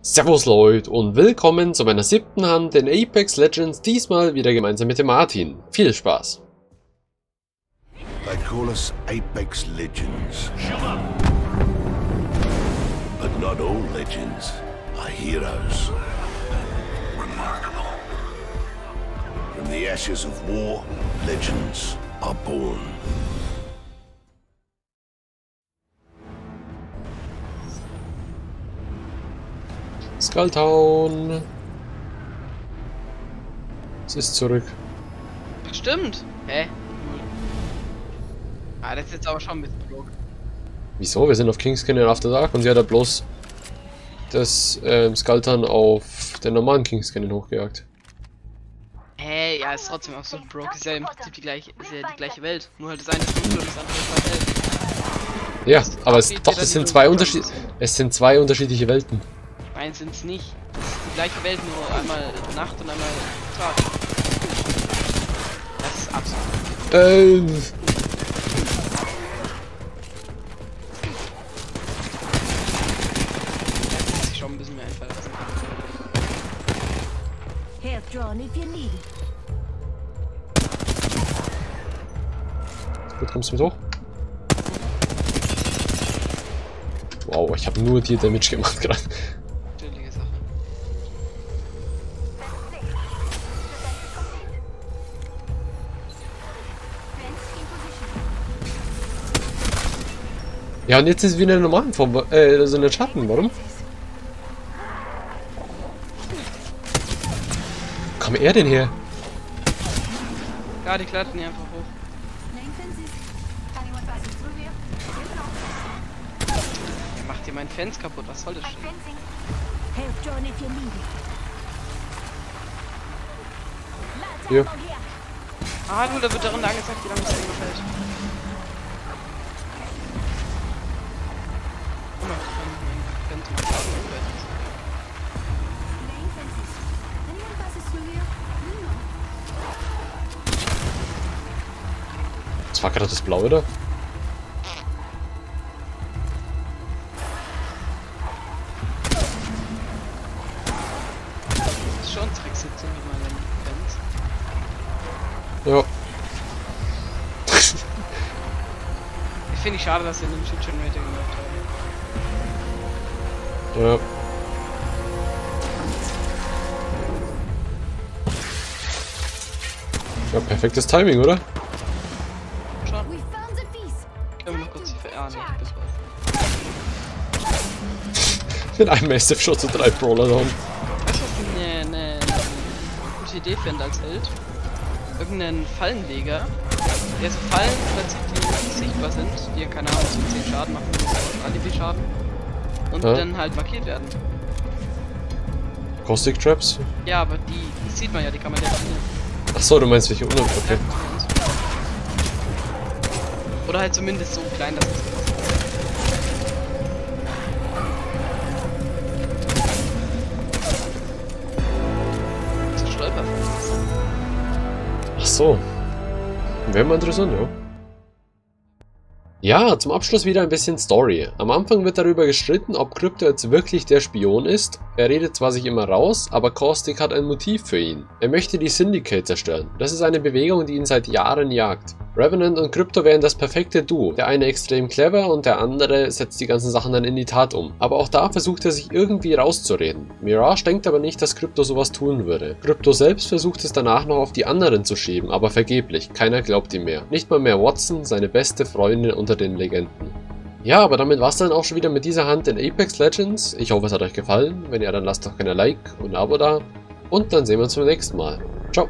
Servus Leute und willkommen zu meiner 7. Hand in Apex Legends, diesmal wieder gemeinsam mit dem Martin. Viel Spaß! They call us Apex Legends. But not all legends are heroes. Remarkable. From the ashes of war, legends are born. Skulltown. Es ist zurück. Stimmt. Hä? Ah, das ist jetzt aber schon ein bisschen blöd. Wieso? Wir sind auf Kings Canyon After Dark und sie hat da bloß das Skulltown auf den normalen Kings Canyon hochgejagt. Hey, ja, ist trotzdem absolut broke. Ist ja im Prinzip die gleiche Welt. Nur halt das eine ist dunkel und das andere ist hell. Ja, aber es, doch, das sind zwei unterschiedliche Welten. Nein, sind's nicht. Das ist die gleiche Welt, nur einmal Nacht und einmal Tag. Das ist absolut. Das muss ich schon ein bisschen mehr einfallen lassen. Gut, kommst du mit hoch? Wow, ich habe nur dir Damage gemacht gerade. Ja, und jetzt ist wieder eine normale Form, also eine Schatten, warum? Wo kam er denn her? Ja, die klettern hier einfach hoch. Der macht hier meinen Fans kaputt, was soll das denn? Ja. Ah, gut, da wird der Runde angezeigt, wie lange es eingefällt. Das war gerade das Blaue, oder? Das ist schon ein Trick-Sitzung mit meinen Fans. Ja. Ich finde es schade, dass sie in dem Shit schon Rating gemacht haben. Ja. Ja, perfektes Timing, oder? Schon. Können wir noch kurz die Verarne, bis bald. Mit einem Massive Shot zu 3 Brawler down. Weißt du, was ich eine gute Idee finde als Held? Irgendeinen Fallenleger, der so Fallen platziert, die sichtbar sind, die keine Ahnung, so 10 Schaden machen, so viel Schaden. Und ja, dann halt markiert werden. Caustic Traps? Ja, aber die sieht man ja, die kann man ja nicht. Achso, du meinst welche unten? Okay. Oder halt zumindest so klein, dass es passt. Das ist ein Stolperfass. Ach so. Wäre mal interessant, ja. Ja, zum Abschluss wieder ein bisschen Story. Am Anfang wird darüber gestritten, ob Crypto jetzt wirklich der Spion ist. Er redet zwar sich immer raus, aber Caustic hat ein Motiv für ihn. Er möchte die Syndicate zerstören. Das ist eine Bewegung, die ihn seit Jahren jagt. Revenant und Crypto wären das perfekte Duo. Der eine extrem clever und der andere setzt die ganzen Sachen dann in die Tat um. Aber auch da versucht er sich irgendwie rauszureden. Mirage denkt aber nicht, dass Crypto sowas tun würde. Crypto selbst versucht es danach noch auf die anderen zu schieben, aber vergeblich. Keiner glaubt ihm mehr. Nicht mal mehr Watson, seine beste Freundin unter den Legenden. Ja, aber damit war es dann auch schon wieder mit dieser Hand in Apex Legends. Ich hoffe, es hat euch gefallen. Wenn ja, dann lasst doch gerne ein Like und ein Abo da. Und dann sehen wir uns beim nächsten Mal. Ciao.